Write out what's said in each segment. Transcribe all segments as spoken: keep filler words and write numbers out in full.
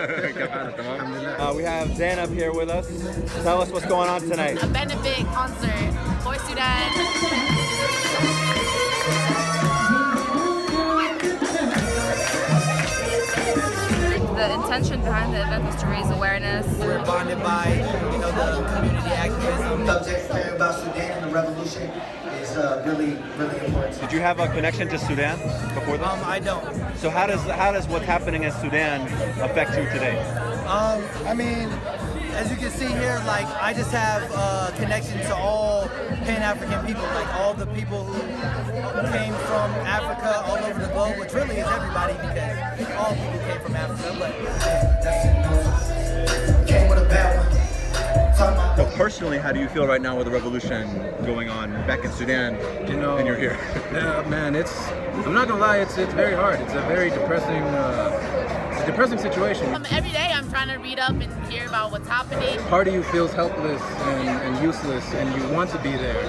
Uh, we have Zanib here with us. Tell us what's going on tonight. A benefit concert for Sudan. The intention behind the event was to raise awareness. We're bonded by, you know, the community activism. The subject matter about Sudan and the revolution is uh, really, really important. Did you have a connection to Sudan before this? Um, I don't. So how does how does what's happening in Sudan affect you today? Um, I mean, as you can see here, like I just have a connection to all Pan-African people, like all the people who came from Africa, all over the globe, which really is everybody because all people came from Africa. But so personally, how do you feel right now with the revolution going on back in Sudan? You know, and you're here. Yeah, man, it's I'm not gonna lie, it's it's very hard. It's a very depressing. Uh, It's a depressing situation. Um, every day I'm trying to read up and hear about what's happening. Part of you feels helpless and, and useless, and you want to be there,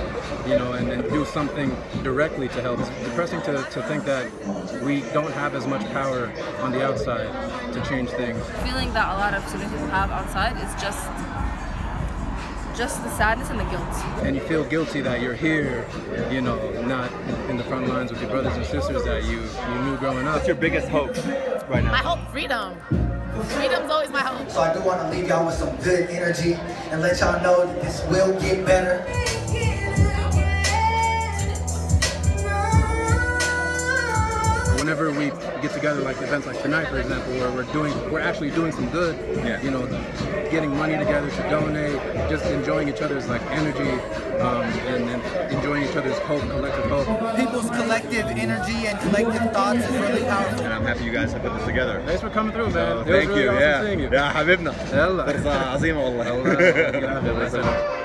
you know, and, and do something directly to help. It's depressing to, to think that we don't have as much power on the outside to change things. The feeling that a lot of Sudanese people have outside is just just the sadness and the guilt. And you feel guilty that you're here, you know, not in the front lines with your brothers and sisters that you, you knew growing up. What's your biggest hope right now? My hope, freedom. Freedom's always my hope. So I do want to leave y'all with some good energy and let y'all know that this will get better. Whenever we get together, like events like tonight, for example, where we're doing, we're actually doing some good. Yeah. You know, getting money together to donate, just enjoying each other's like energy, um, and, and enjoying each other's hope, collective hope. People's collective energy and collective thoughts is really powerful. And I'm happy you guys have put this together. Thanks for coming through, man. So, thank really you. Awesome yeah. Seeing you. Yeah, حبيبنا. يلا. فرصة عظيمة والله.